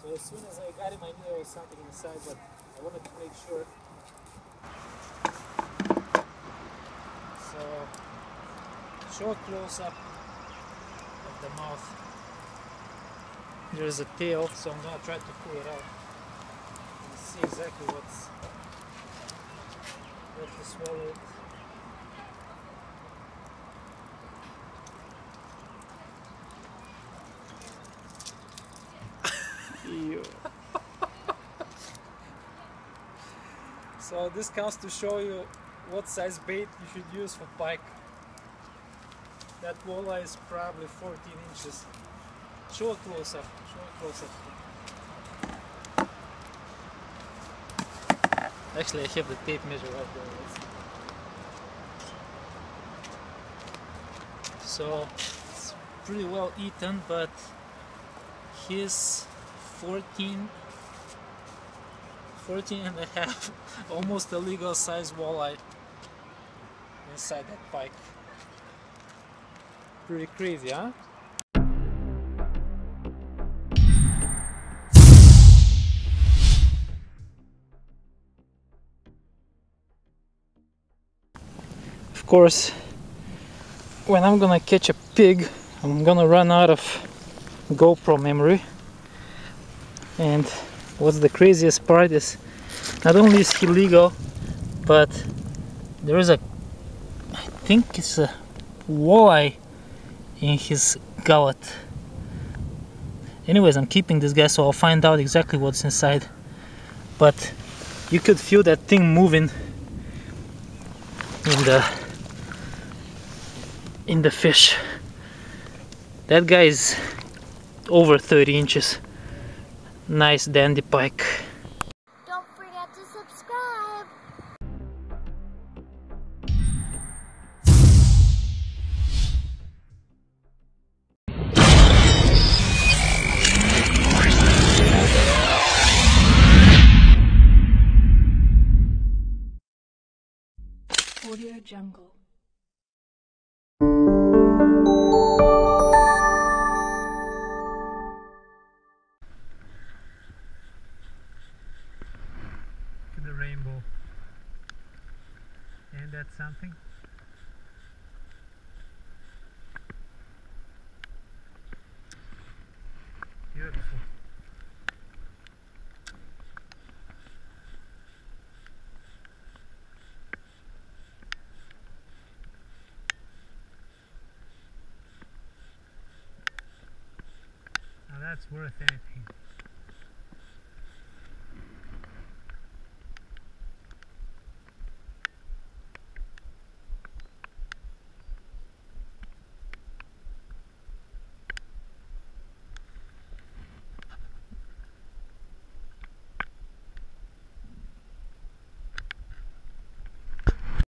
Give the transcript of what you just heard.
So as soon as I got him, I knew there was something inside, but I wanted to make sure. So, short close-up of the mouth. There's a tail, so I'm going to try to pull it out and see exactly what he swallowed. So this comes to show you what size bait you should use for pike. That walleye is probably 14 inches. Show it closer, show it closer. Actually I have the tape measure right there. So it's pretty well eaten, but his 14 and a half, almost a legal size walleye inside that pike. Pretty crazy, huh? Of course, when I'm gonna catch a pig, I'm gonna run out of GoPro memory. And what's the craziest part is, not only is he legal, but there is a, I think it's a walleye in his gullet. Anyways, I'm keeping this guy, so I'll find out exactly what's inside. But you could feel that thing moving in the fish. That guy is over 30 inches. Nice dandy pike. Don't forget to subscribe. Audio Jungle. That's something. Beautiful. Now that's worth anything.